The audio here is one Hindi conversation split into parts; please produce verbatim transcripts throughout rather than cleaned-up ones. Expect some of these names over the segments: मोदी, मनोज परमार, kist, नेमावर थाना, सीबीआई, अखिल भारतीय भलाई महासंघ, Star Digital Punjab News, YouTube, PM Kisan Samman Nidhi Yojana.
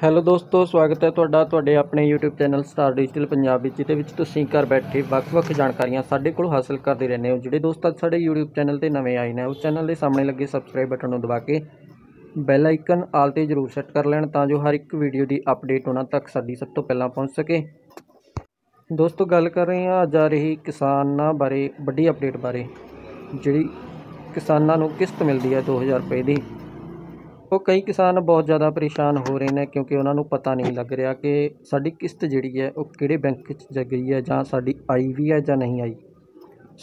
हेलो दोस्तों, स्वागत है ਤੁਹਾਡਾ ਤੁਹਾਡੇ अपने YouTube channel star digital Punjabi ਜਿਹਦੇ ਵਿੱਚ ਤੁਸੀਂ ਘਰ बैठे ਵੱਖ-ਵੱਖ ਜਾਣਕਾਰੀਆਂ ਸਾਡੇ ਕੋਲ ਹਾਸਲ ਕਰਦੇ ਰਹਿੰਦੇ ਹੋ। ਜਿਹੜੇ ਦੋਸਤ ਅੱਜ ਸਾਡੇ यूट्यूब चैनल ਤੇ ਨਵੇਂ ਆਏ ਨੇ, ਉਸ ਚੈਨਲ ਦੇ ਸਾਹਮਣੇ ਲੱਗੇ ਸਬਸਕ੍ਰਾਈਬ ਬਟਨ ਨੂੰ ਦਬਾ ਕੇ ਬੈਲ ਆਈਕਨ ਆਲ ਤੇ ਜ਼ਰੂਰ ਸੈੱਟ ਕਰ ਲੈਣ ਤਾਂ ਜੋ ਹਰ ਇੱਕ ਵੀਡੀਓ ਦੀ ਅਪਡੇਟ ਉਹਨਾਂ ਤੱਕ ਸਾਡੀ ਸਭ ਤੋਂ ਪਹਿਲਾਂ ਪਹੁੰਚ ਸਕੇ। ਦੋਸਤੋ, ਗੱਲ ਕਰ ਰਹੇ ਹਾਂ ਅੱਜ ਆ ਰਹੀ ਕਿਸਾਨਾਂ ਬਾਰੇ, ਵੱਡੀ ਅਪਡੇਟ ਬਾਰੇ, ਜਿਹੜੀ ਕਿਸਾਨਾਂ ਨੂੰ ਕਿਸ਼ਤ ਮਿਲਦੀ ਹੈ दो हज़ार ਰੁਪਏ ਦੀ। तो कई किसान बहुत ज़्यादा परेशान हो रहे हैं क्योंकि उन्होंने पता नहीं लग रहा कि साड़ी किस्त जिहड़ी है वो किहड़े बैंक च गई है, जां साड़ी आई भी है जां नहीं आई।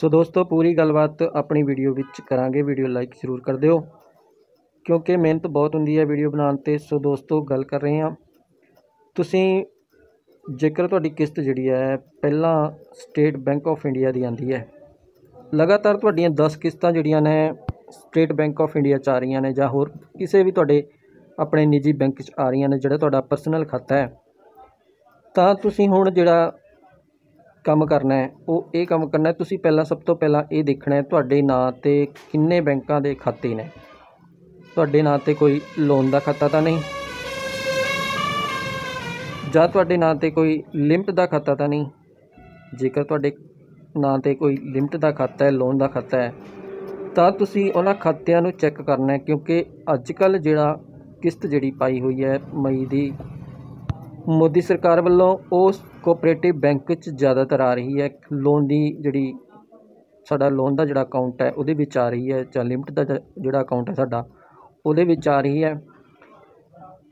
सो दोस्तों, पूरी गलबात अपनी वीडियो विच करांगे। वीडियो लाइक जरूर कर दिओ क्योंकि मेहनत बहुत हुंदी है वीडियो बनाउण ते। सो दोस्तों, गल कर रहे हां तुसीं जेकर तुहाडी किस्त जिहड़ी है पहला स्टेट बैंक ऑफ इंडिया दी आंदी है, लगातार तुहाडीआं दस किस्तां जिहड़ियां ने स्टेट बैंक ऑफ इंडिया आ रही ने, होर किसी भी तुहाडे अपने निजी बैंक आ रही ने, जिहड़ा तुहाडा परसनल खाता है। तां तुसीं हुण जिहड़ा काम करना है वह ये काम करना है, तुसीं पहला सब तो पहला ये देखना है तुहाडे नां ते किन्ने बैंकां दे खाते ने, तुहाडे नां ते कोई लोन दा खाता तां नहीं, जां तुहाडे नां ते कोई लिमिट दा खाता तां नहीं। जेकर तुहाडे नां ते कोई लिमिट दा खाता है, लोन दा खाता है, तो तुसी उन्हां खातियां नूं चैक करना है क्योंकि अजकल जिहड़ा किस्त जिहड़ी पाई हुई है मई दी मोदी सरकार वल्लों उस कोऑपरेटिव बैंक च ज़्यादातर आ रही है। लोन दी जिहड़ी साडा लोन दा जिहड़ा अकाउंट है उहदे विच आ रही है, जां लिमिट दा जिहड़ा अकाउंट है साडा उहदे विच आ रही है।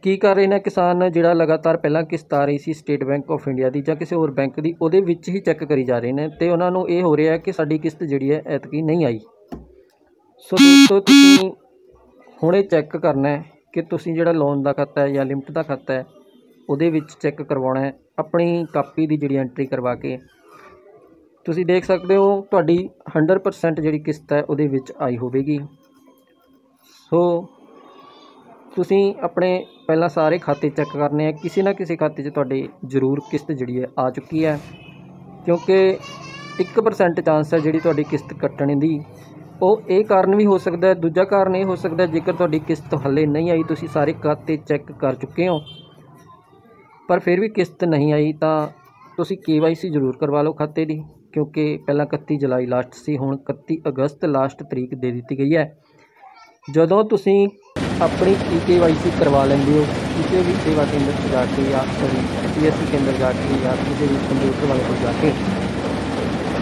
की कर रहे ने किसान, जिहड़ा लगातार पहला किस्त आ रही सी स्टेट बैंक ऑफ इंडिया दी जां किसी होर बैंक दी, उहदे विच ही चैक करी जा रहे ने ते उन्हां नूं इह हो रिहा है कि साडी किस्त जिहड़ी है ऐतकी नहीं आई। सो दोस्तों, तुसीं हुणे चैक करना है कि तुसीं जिहड़ा लोन का खाता है या लिमिट का खाता है उहदे विच चैक करवाना है। अपनी कापी की जिहड़ी एंट्री करवा के तुसीं देख सकते हो तुहाडी हंड्रड परसेंट जिहड़ी किस्त है उहदे विच आई होवेगी। सो तुसीं अपने पहला सारे खाते चैक करने हैं, किसी ना किसी खाते च तुहाडी जरूर किस्त जिहड़ी है आ चुकी है क्योंकि एक परसेंट चांस है जिहड़ी तुहाडी किस्त कट्टण दी। ਉਹ ਇਹ कारण भी हो सकता है, दूजा कारण ये हो सकता है जेकर तुहाडी किस्त हले नहीं आई, तुसीं सारे खाते चैक कर चुके हो पर फिर भी किस्त नहीं आई तो तुसीं के वाई सी जरूर करवा लो खाते दी, क्योंकि पहला इकत्ती जुलाई लास्ट सी, हुण इकत्ती अगस्त लास्ट तरीक दे दी गई है। जदों तुसीं अपनी के वाई सी करवा लैंदे हो किसी भी सेवा केंद्र जा के या पी एस सी केंद्र जा के या किसी भी कंप्यूटर वाले को जाके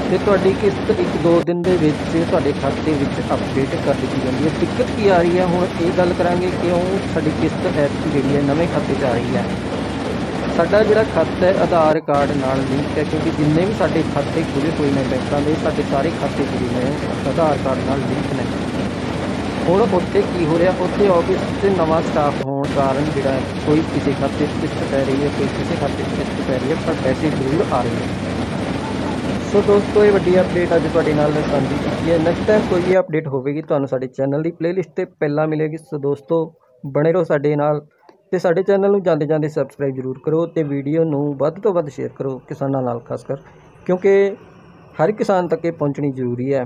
तो तुहाडी किस्त एक दो दिन दे विच तुहाडे खाते विच अपडेट कर दी जाती है। दिक्कत की आ रही है हुण ये गल करांगे क्यों साडी किस्त ऐतकी जिहड़ी है नवें खाते आ रही है। साडा जिहड़ा खाता है आधार कार्ड नाल लिंक है क्योंकि जिन्ने भी साडे खाते खुले हुए हैं बैंकां दे, साडे सारे खाते जिहड़े ने आधार कार्ड नाल लिंक ने। हुण उत्थे की हो रिहा, उत्थे आफिस च नवां स्टाफ होण कारण जिहड़ा कोई किसी खाते च किस्त पै रही है, कोई किसी खाते च किस्त पै रही है पर पैसे जरूर आ रहे हैं। सो दोस्तों, ये वड्डी अपडेट अज तुहाडे नाल साझी कीती है। नैक्सट टाइम कोई भी अपडेट होगी तुहानूं साडे चैनल की प्लेलिस्ट ते पहला मिलेगी। सो दोस्तों, बने रहो साडे नाल ते साडे चैनल नूं जांदे जांदे सबसक्राइब जरूर करो ते वीडियो नूं वध तों वध शेयर करो किसानां नाल, खासकर क्योंकि हर किसान तक ये पहुँचनी जरूरी है।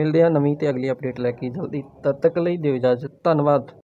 मिलदे आ नवीं ते अगली अपडेट लैके जल्दी, तद तक लई दिओ इजाजत। धन्नवाद।